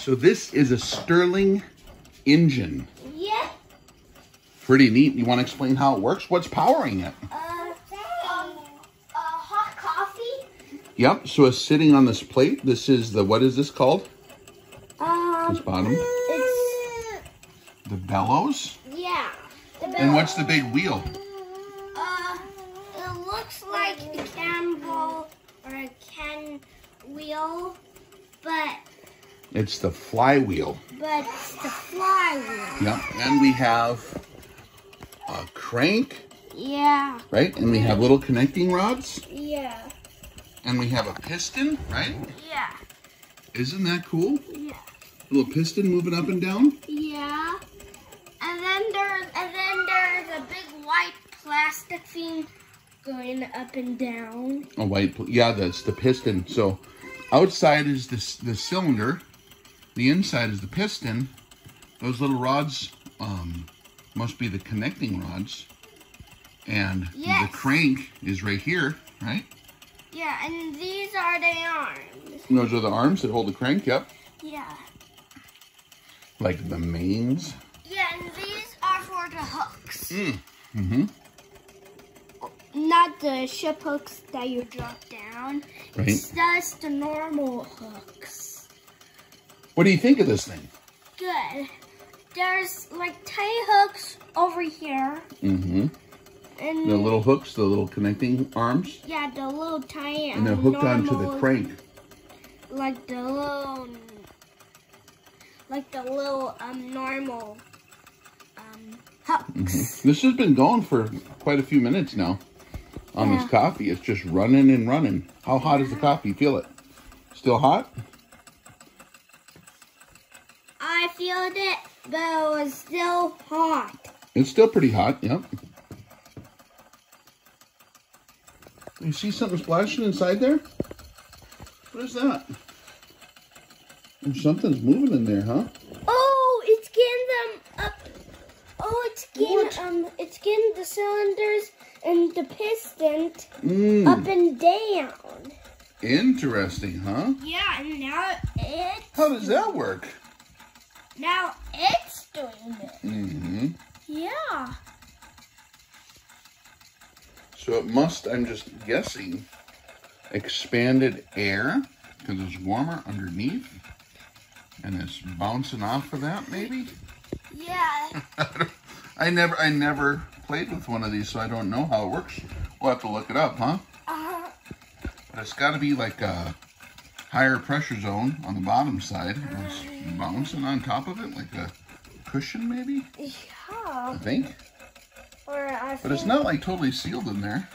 So this is a Stirling engine. Yeah. Pretty neat. You want to explain how it works? What's powering it? Hot coffee. Yep. So it's sitting on this plate. This is the, what is this called? This bottom. It's the bellows. Yeah. The bellows. And what's the big wheel? It looks like a Campbell or a Ken wheel, but it's the flywheel. But it's the flywheel. Yep. And we have a crank. Yeah. Right? And we have little connecting rods. Yeah. And we have a piston, right? Yeah. Isn't that cool? Yeah. A little piston moving up and down. Yeah. And then there's a big white plastic thing going up and down. A white, yeah, that's the piston. So outside is this the cylinder. The inside is the piston. Those little rods must be the connecting rods. And yes, the crank is right here, right? Yeah, and these are the arms. And those are the arms that hold the crank up. Yeah. Like the mains. Yeah, and these are for the hooks. Not the ship hooks that you drop down. Right. It's just the normal hooks. What do you think of this thing? Good. There's like tiny hooks over here. Mm-hmm. And the little hooks, the little connecting arms. Yeah, the little tiny. And they're hooked onto the crank. Like the little, normal hooks. Mm-hmm. This has been going for quite a few minutes now. On this coffee, it's just running and running. How hot is the coffee? Feel it? Still hot? I filled it, but it was still hot. It's still pretty hot, yep. You see something splashing inside there? What is that? Something's moving in there, huh? Oh, it's getting them up. Oh, it's getting the cylinders and the piston up and down. Interesting, huh? Yeah, and now it's... How does that work? Now it's doing it. Mm-hmm. Yeah. So it must, I'm just guessing, expanded air, because it's warmer underneath, and it's bouncing off of that, maybe? Yeah. I never played with one of these, so I don't know how it works. We'll have to look it up, huh? Uh-huh. But it's got to be like a higher pressure zone on the bottom side. It's bouncing on top of it like a cushion, maybe? Yeah. I think. Or but it's not like totally sealed in there.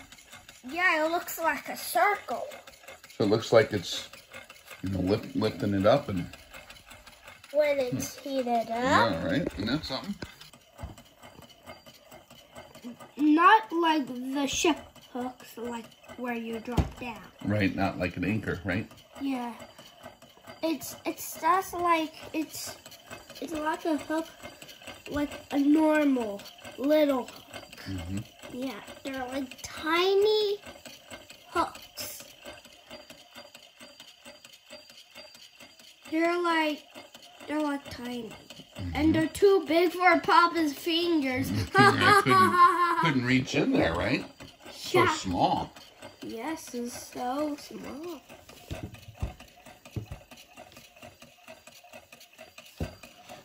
Yeah, it looks like a circle. So it looks like it's, you know, lifting it up and... When it's heated up. Yeah, right? Isn't that something? Not like the ship hooks, like where you drop down. Right, not like an anchor, right? Yeah, it's just like it's like a hook, like a normal little hook. Mm-hmm. Yeah, they're like tiny hooks. They're like tiny, and they're too big for Papa's fingers. I couldn't reach in there, right? Yeah. So small. Yes, it's so small.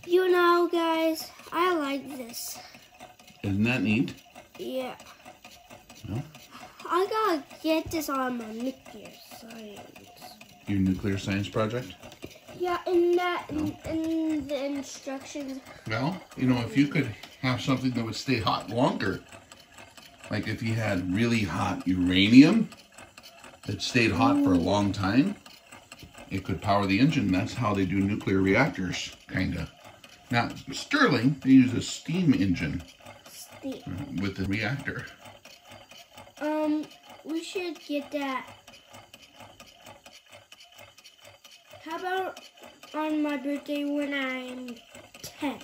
You know, guys, I like this. Isn't that neat? Yeah. No? I gotta get this on my nuclear science. Your nuclear science project? Yeah, and that, no? And the instructions. Well, you know, if you could have something that would stay hot longer, like if you had really hot uranium that stayed hot for a long time, it could power the engine. That's how they do nuclear reactors, kind of. Now, Stirling, they use a steam engine with the reactor. We should get that. How about on my birthday when I'm 10?